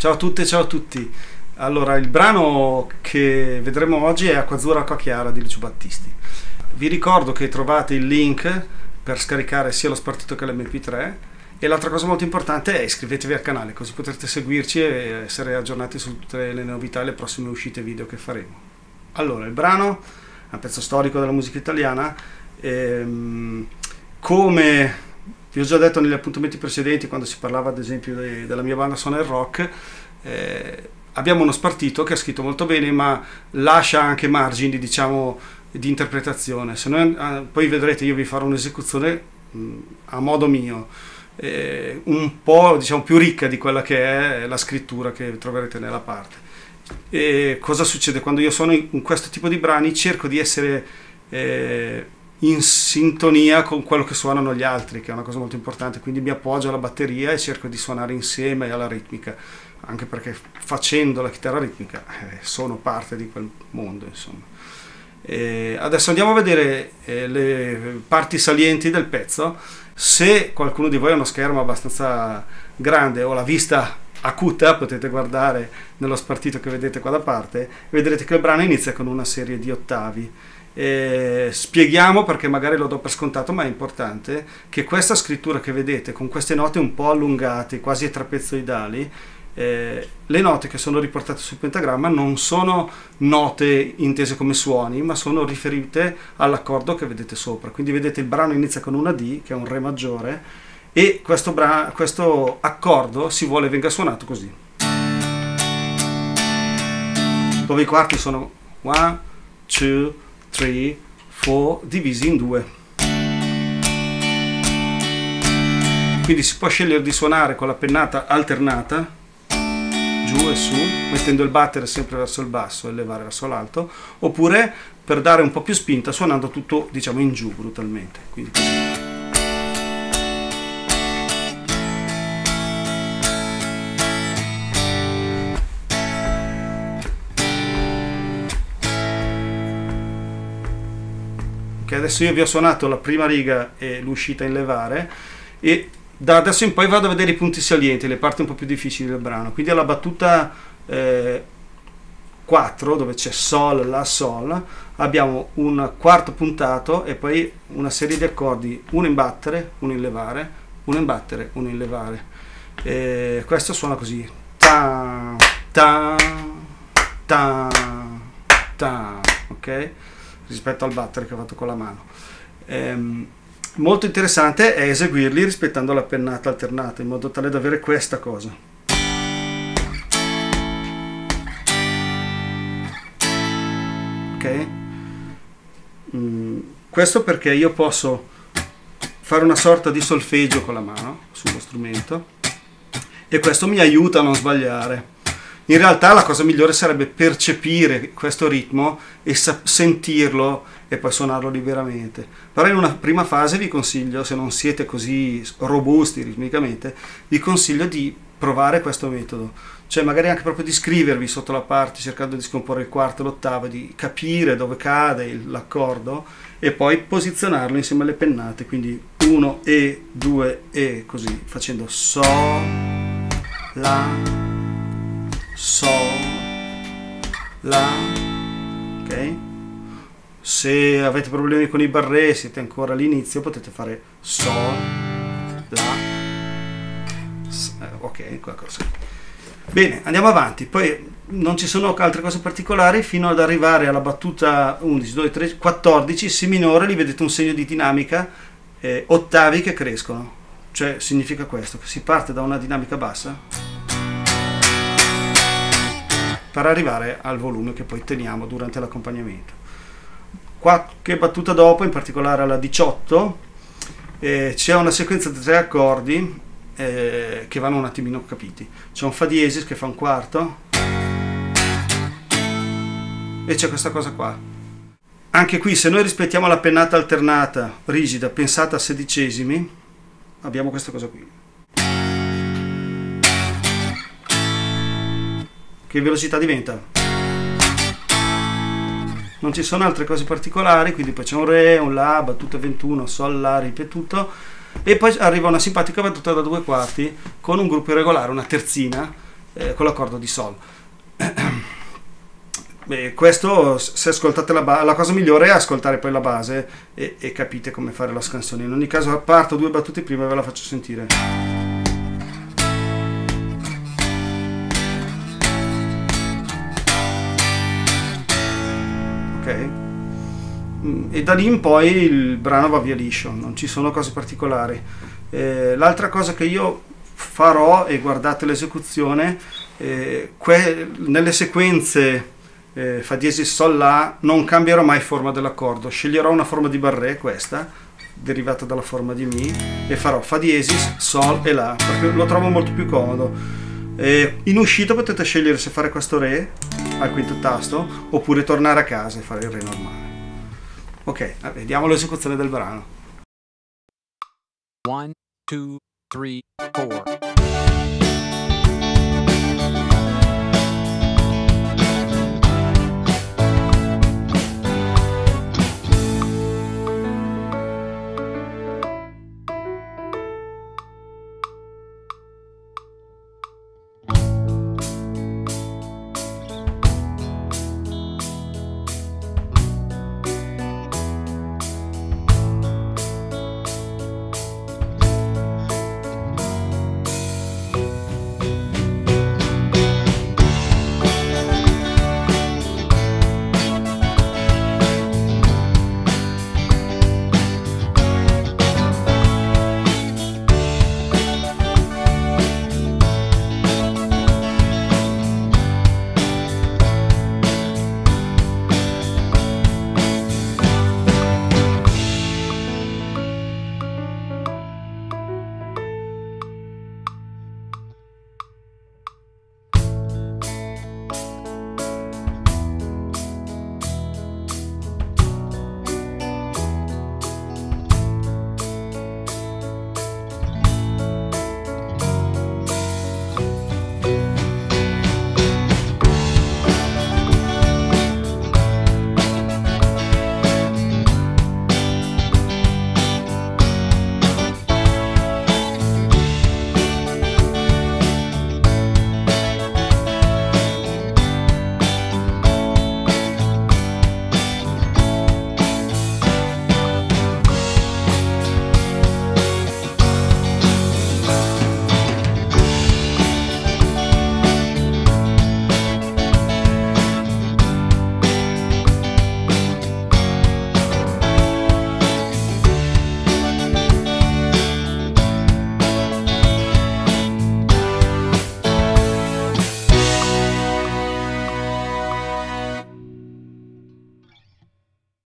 Ciao a tutte, ciao a tutti. Allora, il brano che vedremo oggi è Acqua azzurra, acqua chiara di Lucio Battisti. Vi ricordo che trovate il link per scaricare sia lo spartito che l'MP3. E l'altra cosa molto importante è iscrivetevi al canale, così potrete seguirci e essere aggiornati su tutte le novità e le prossime uscite video che faremo. Allora, il brano è un pezzo storico della musica italiana. Come vi ho già detto negli appuntamenti precedenti, quando si parlava ad esempio della mia banda Suona il Rock, abbiamo uno spartito che è scritto molto bene, ma lascia anche margini, diciamo, di interpretazione. Se noi, poi vedrete, io vi farò un'esecuzione a modo mio, un po', diciamo, più ricca di quella che è la scrittura che troverete nella parte. E cosa succede? Quando io sono in questo tipo di brani cerco di essere in sintonia con quello che suonano gli altri, che è una cosa molto importante, quindi mi appoggio alla batteria e cerco di suonare insieme alla ritmica, anche perché facendo la chitarra ritmica sono parte di quel mondo, insomma. Adesso andiamo a vedere le parti salienti del pezzo. Se qualcuno di voi ha uno schermo abbastanza grande o la vista acuta, potete guardare nello spartito che vedete qua da parte, vedrete che il brano inizia con una serie di ottavi. Spieghiamo, perché magari lo do per scontato, ma è importante, che questa scrittura che vedete con queste note un po' allungate, quasi trapezoidali, le note che sono riportate sul pentagramma non sono note intese come suoni, ma sono riferite all'accordo che vedete sopra. Quindi vedete, il brano inizia con una D, che è un Re maggiore, e questo accordo si vuole venga suonato così, dove i quarti sono 1, 2, 3, 4 divisi in 2. Quindi si può scegliere di suonare con la pennata alternata, giù e su, mettendo il battere sempre verso il basso e levare verso l'alto, oppure, per dare un po' più spinta, suonando tutto, diciamo, in giù brutalmente, quindi così. Ok, adesso io vi ho suonato la prima riga e l'uscita in levare, e da adesso in poi vado a vedere i punti salienti, le parti un po' più difficili del brano. Quindi alla battuta 4, dove c'è Sol, La, Sol, abbiamo un quarto puntato e poi una serie di accordi, uno in battere, uno in levare, uno in battere, uno in levare. Questo suona così. Ta, ta, ta, ta, ok? Rispetto al battere che ho fatto con la mano. Molto interessante è eseguirli rispettando la pennata alternata, in modo tale da avere questa cosa. Ok? Questo perché io posso fare una sorta di solfeggio con la mano sullo strumento, e questo mi aiuta a non sbagliare. In realtà la cosa migliore sarebbe percepire questo ritmo e sentirlo e poi suonarlo liberamente. Però in una prima fase vi consiglio, se non siete così robusti ritmicamente, vi consiglio di provare questo metodo. Cioè magari anche proprio di scrivervi sotto la parte, cercando di scomporre il quarto e l'ottava, di capire dove cade l'accordo e poi posizionarlo insieme alle pennate. Quindi 1 e 2 e così, facendo Sol, La, Sol, La, ok? Se avete problemi con i barré, siete ancora all'inizio, potete fare Sol, La, ok, qualcosa. Bene, andiamo avanti, poi non ci sono altre cose particolari fino ad arrivare alla battuta 11, 12, 13, 14, Si minore, lì vedete un segno di dinamica, ottavi che crescono, cioè significa questo, che si parte da una dinamica bassa per arrivare al volume che poi teniamo durante l'accompagnamento. Qualche battuta dopo, in particolare alla 18, c'è una sequenza di tre accordi che vanno un attimino capiti. C'è un Fa diesis che fa un quarto e c'è questa cosa qua. Anche qui, se noi rispettiamo la pennata alternata rigida pensata a sedicesimi, abbiamo questa cosa qui. Che velocità diventa? Non ci sono altre cose particolari, quindi poi c'è un Re, un La, battuta 21, Sol, La ripetuto, e poi arriva una simpatica battuta da due quarti con un gruppo irregolare, una terzina, con l'accordo di Sol. Beh, questo, se ascoltate la cosa migliore è ascoltare poi la base e capite come fare la scansione. In ogni caso parto due battute prima e ve la faccio sentire. E da lì in poi il brano va via liscio, non ci sono cose particolari. L'altra cosa che io farò, e guardate l'esecuzione, nelle sequenze fa diesis sol la non cambierò mai forma dell'accordo, sceglierò una forma di barré, questa derivata dalla forma di mi, e farò fa diesis sol e la, perché lo trovo molto più comodo. In uscita potete scegliere se fare questo re al quinto tasto oppure tornare a casa e fare il re normale. Ok, vediamo l'esecuzione del brano. 1, 2, 3, 4.